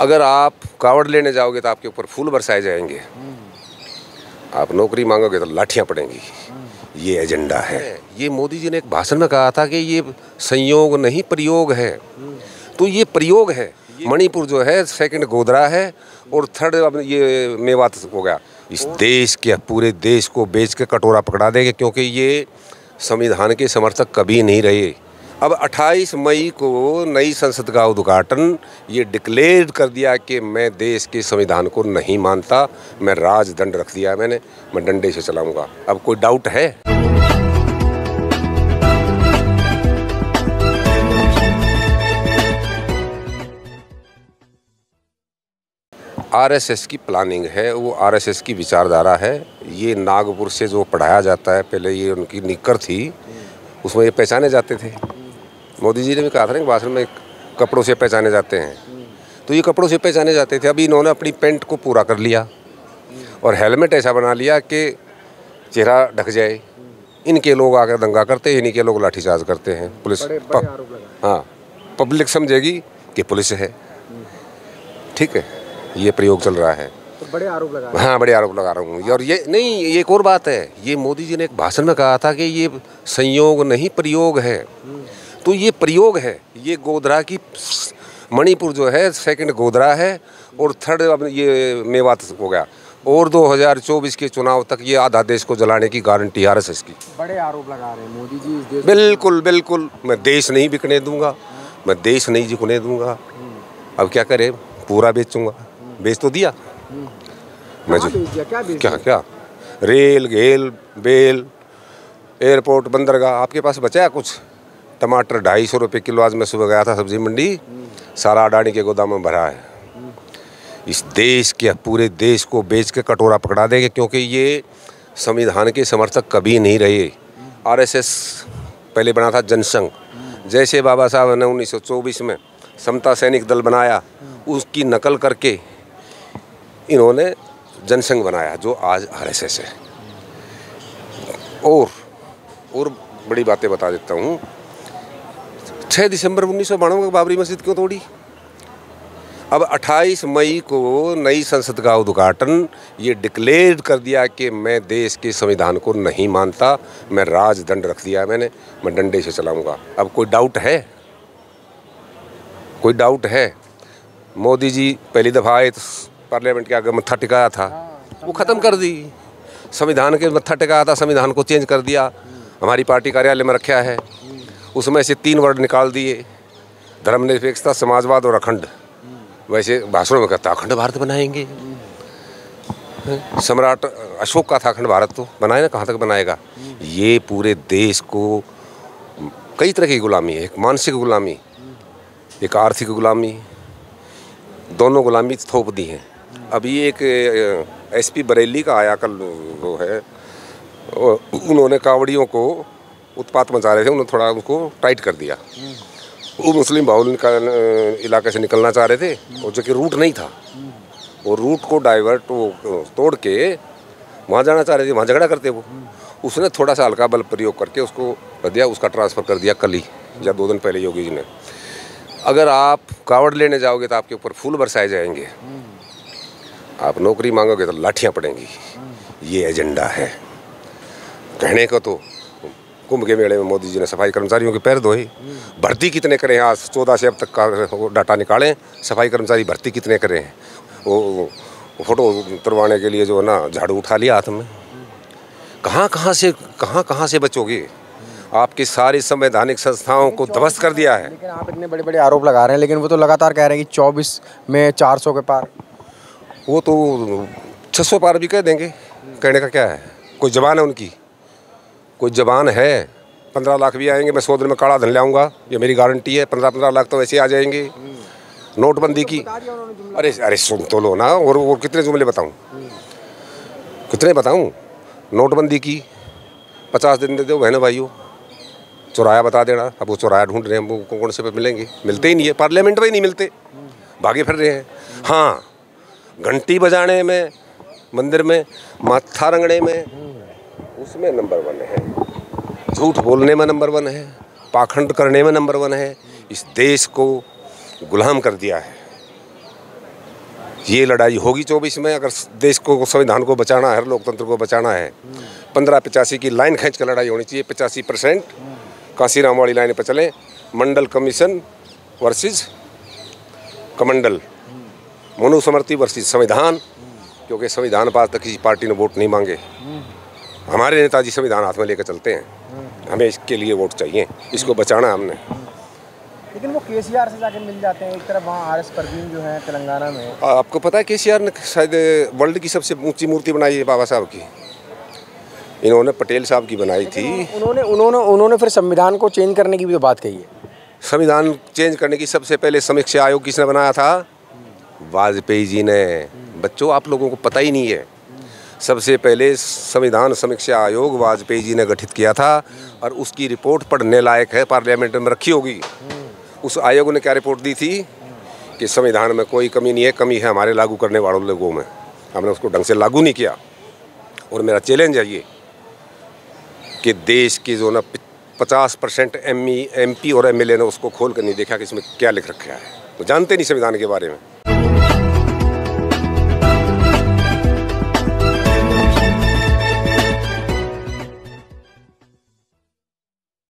अगर आप कावड़ लेने जाओगे तो आपके ऊपर फूल बरसाए जाएंगे, आप नौकरी मांगोगे तो लाठियाँ पड़ेंगी। ये एजेंडा है। ये मोदी जी ने एक भाषण में कहा था कि ये संयोग नहीं प्रयोग है, तो ये प्रयोग है। मणिपुर जो है, सेकंड गोधरा है और थर्ड अब ये मेवात हो गया। इस देश के पूरे देश को बेच के कटोरा पकड़ा देंगे, क्योंकि ये संविधान के समर्थक कभी नहीं रहे। अब 28 मई को नई संसद का उद्घाटन ये डिक्लेयर कर दिया कि मैं देश के संविधान को नहीं मानता, मैं राजदंड रख दिया मैंने, मैं डंडे से चलाऊंगा। अब कोई डाउट है? आरएसएस की प्लानिंग है, वो आरएसएस की विचारधारा है। ये नागपुर से जो पढ़ाया जाता है, पहले ये उनकी निक्कर थी, उसमें ये पहचाने जाते थे। मोदी जी ने भी कहा था ना भाषण में, कपड़ों से पहचाने जाते हैं, तो ये कपड़ों से पहचाने जाते थे। अभी इन्होंने अपनी पेंट को पूरा कर लिया और हेलमेट ऐसा बना लिया कि चेहरा ढक जाए। इनके लोग आकर दंगा करते हैं, इन्हीं के लोग लाठीचार्ज करते हैं। पुलिस हाँ, पब्लिक समझेगी कि पुलिस है। ठीक है, ये प्रयोग चल रहा है। तो बड़े आरोप लगा रहे हैं। हाँ, बड़े आरोप लगा रहा हूँ। और ये नहीं, ये एक और बात है, ये मोदी जी ने एक भाषण में कहा था कि ये संयोग नहीं प्रयोग है, तो ये प्रयोग है। ये गोधरा की मणिपुर जो है, सेकंड गोधरा है और थर्ड अब ये मेवात हो गया। और 2024 के चुनाव तक ये आधा देश को जलाने की गारंटी आरएसएस की। बड़े आरोप लगा रहे हैं मोदी जी इस देश। बिल्कुल बिल्कुल, मैं देश नहीं बिकने दूंगा, मैं देश नहीं झुकने दूंगा। अब क्या करे, पूरा बेचूंगा। बेच तो दिया, मैं क्या रेल घेल बेल एयरपोर्ट बंदरगाह। आपके पास बचा है कुछ? टमाटर 250 रुपये किलो, आज मैं सुबह गया था सब्जी मंडी, सारा अडानी के गोदाम में भरा है। इस देश के पूरे देश को बेच के कटोरा पकड़ा देंगे, क्योंकि ये संविधान के समर्थक कभी नहीं रहे। आरएसएस पहले बना था जनसंघ, जैसे बाबा साहब ने 1924 में समता सैनिक दल बनाया, उसकी नकल करके इन्होंने जनसंघ बनाया, जो आज आरएसएस है। और बड़ी बातें बता देता हूँ। 6 दिसंबर 1992 को बाबरी मस्जिद क्यों तोड़ी? अब 28 मई को नई संसद का उद्घाटन ये डिक्लेयर कर दिया कि मैं देश के संविधान को नहीं मानता, मैं राजदंड रख दिया मैंने, मैं डंडे से चलाऊंगा। अब कोई डाउट है? कोई डाउट है? मोदी जी पहली दफ़ा आए तो पार्लियामेंट के आगे मत्था टिकाया था, वो ख़त्म कर दी। संविधान के मत्था टिकाया था, संविधान को चेंज कर दिया। हमारी पार्टी कार्यालय में रखा है, उसमें से 3 वर्ड निकाल दिए, धर्मनिरपेक्षता, समाजवाद और अखंड। वैसे भाषणों में कहता अखंड भारत बनाएंगे, सम्राट अशोक का था अखंड भारत, तो बनाए ना, कहाँ तक बनाएगा। ये पूरे देश को कई तरह की गुलामी है, एक मानसिक गुलामी, एक आर्थिक गुलामी, दोनों गुलामी थोप दी हैं। अभी एक एसपी बरेली का आया कल, वो है, उन्होंने कावड़ियों को उत्पात मचा रहे थे, उन्होंने थोड़ा उनको टाइट कर दिया। वो मुस्लिम बाहुल इलाके से निकलना चाह रहे थे, और जो कि रूट नहीं था, वो रूट को डाइवर्ट वो तोड़ के वहाँ जाना चाह रहे थे, वहाँ झगड़ा करते वो। उसने थोड़ा सा हल्का बल प्रयोग करके उसको कर दिया, उसका ट्रांसफ़र कर दिया कल ही या 2 दिन पहले योगी जी ने। अगर आप कावड़ लेने जाओगे तो आपके ऊपर फूल बरसाए जाएंगे, आप नौकरी मांगोगे तो लाठियाँ पड़ेंगी। ये एजेंडा है। कहने को तो कुंभ के मेले में मोदी जी ने सफाई कर्मचारियों के पैर धोए। भर्ती कितने करें हैं? आज 14 से अब तक का डाटा निकालें, सफाई कर्मचारी भर्ती कितने करें हैं? वो फोटो उतरवाने के लिए जो है ना, झाड़ू उठा लिया हाथ में। कहाँ से बचोगे? आपकी सारी संवैधानिक संस्थाओं को ध्वस्त कर दिया है। लेकिन आप इतने बड़े बड़े आरोप लगा रहे हैं, लेकिन वो तो लगातार कह रहे हैं कि 24 में 400 के पार, वो तो 600 पार भी कह देंगे। कहने का क्या है? कोई जबान है उनकी? कोई जबान है? 15 लाख भी आएंगे, मैं 100 दिन में काला धन ले आऊँगा, ये मेरी गारंटी है। 15-15 लाख तो वैसे ही आ जाएंगे। नोटबंदी की अरे सुन तो लो ना, और कितने जुमले बताऊँ, कितने बताऊँ। नोटबंदी की 50 दिन दे दो बहनों भाइयों, चौराया बता देना। अब वो चौराया ढूंढ रहे हैं, वो कौन से पे मिलेंगे? मिलते ही नहीं है, पार्लियामेंट में ही नहीं मिलते, भागे फिर रहे हैं। हाँ, घंटी बजाने में, मंदिर में माथा रंगने में, उसमें नंबर 1 है। झूठ बोलने में नंबर 1 है, पाखंड करने में नंबर 1 है। इस देश को गुलाम कर दिया है। ये लड़ाई होगी 24 में। अगर देश को, संविधान को बचाना है, हर लोकतंत्र को बचाना है, 1585 की लाइन खींच कर लड़ाई होनी चाहिए। 85% काशीराम वाली लाइन पर चलें। मंडल कमीशन वर्सेस कमंडल, मनुसमर्थि वर्सेस संविधान, क्योंकि संविधान पर आज तक किसी पार्टी ने वोट नहीं मांगे। हमारे नेताजी संविधान हाथ में लेकर चलते हैं, हमें इसके लिए वोट चाहिए, इसको बचाना हमने। लेकिन वो केसीआर से जाकर मिल जाते हैं। एक तरफ वहाँ आरएसएस परवीन जो है तेलंगाना में, आपको पता है केसीआर ने शायद वर्ल्ड की सबसे ऊंची मूर्ति बनाई है बाबा साहब की, इन्होंने पटेल साहब की बनाई थी। उन्होंने उन्होंने उन्होंने फिर संविधान को चेंज करने की भी तो बात कही है। संविधान चेंज करने की सबसे पहले समीक्षा आयोग किसने बनाया था? वाजपेयी जी ने। बच्चों, आप लोगों को पता ही नहीं है, सबसे पहले संविधान समीक्षा आयोग वाजपेयी जी ने गठित किया था और उसकी रिपोर्ट पढ़ने लायक है, पार्लियामेंट में रखी होगी। उस आयोग ने क्या रिपोर्ट दी थी कि संविधान में कोई कमी नहीं है, कमी है हमारे लागू करने वालों लोगों में, हमने उसको ढंग से लागू नहीं किया। और मेरा चैलेंज है ये कि देश के जो ना 50% एमपी और एमएलए ने उसको खोल कर नहीं देखा कि इसमें क्या लिख रखा है, वो जानते नहीं संविधान के बारे में।